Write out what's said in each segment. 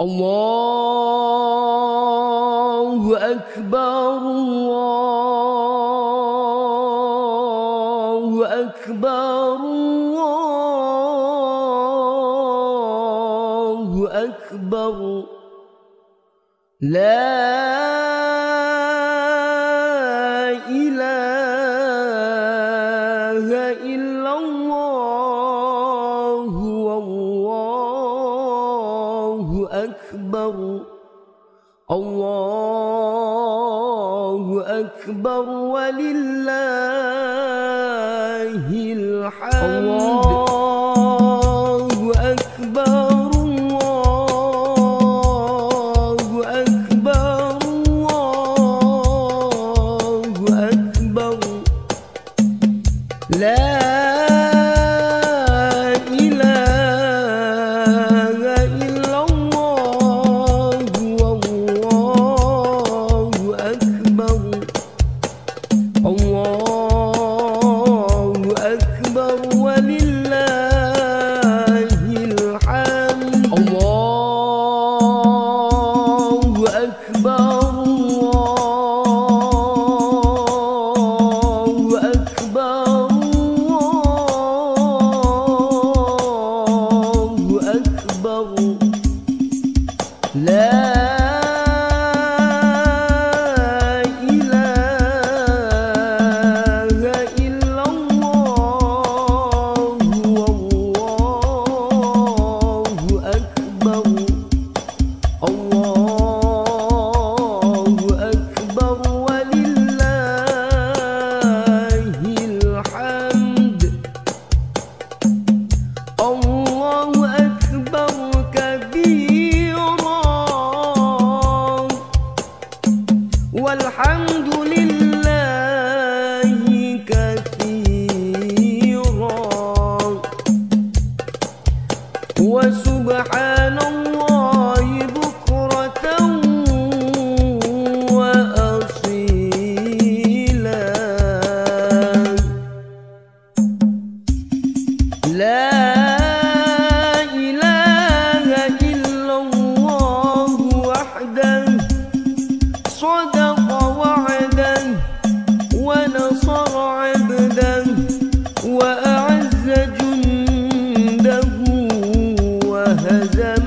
الله أكبر الله أكبر الله أكبر لا إله إلا الله والله أكبر الله أكبر ولله الحمد والحمد لله كثيرا وسبحان الله بكرة وأصيلا لا وأعز جنده وهزم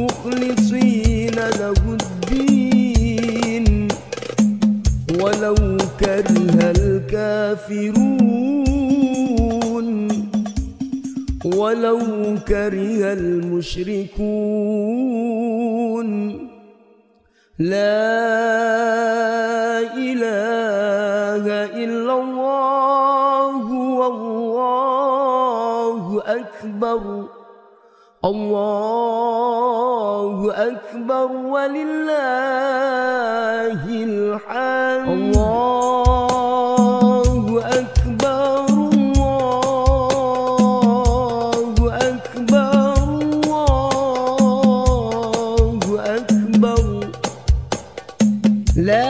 مخلصين له الدين ولو كره الكافرون ولو كره المشركون. لا إله إلا الله والله أكبر الله أكبر ولله الحمد. الله أكبر الله أكبر الله أكبر. لا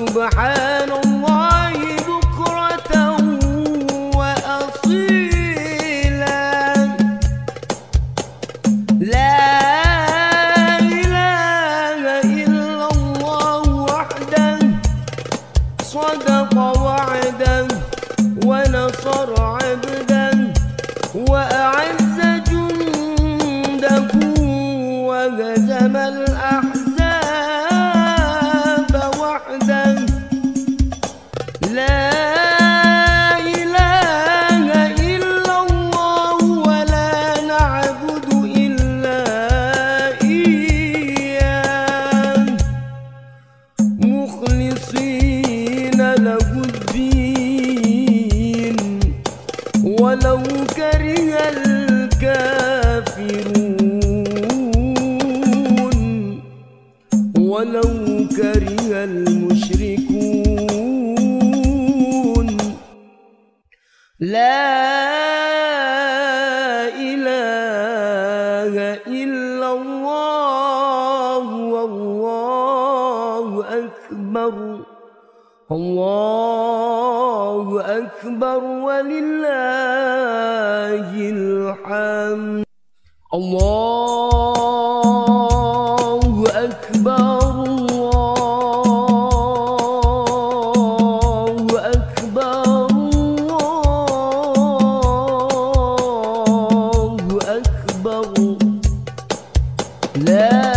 سبحان الله بكرة وأصيلا. لا إله إلا الله وحده صدق وعده ونصر عبده وأعز جنده وهزم الأحزاب ولو كره الكافرون ولو كره المشركون. لا إله إلا الله والله أكبر الله أكبر ولله الحمد. الله أكبر الله أكبر الله أكبر. لا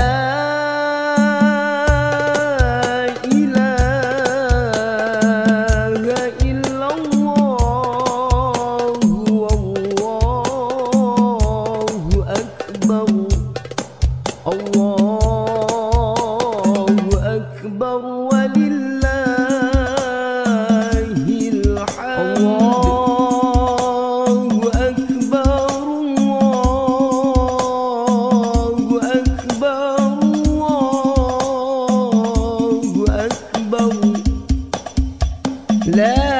الله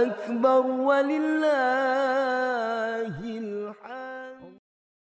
أكبر ولله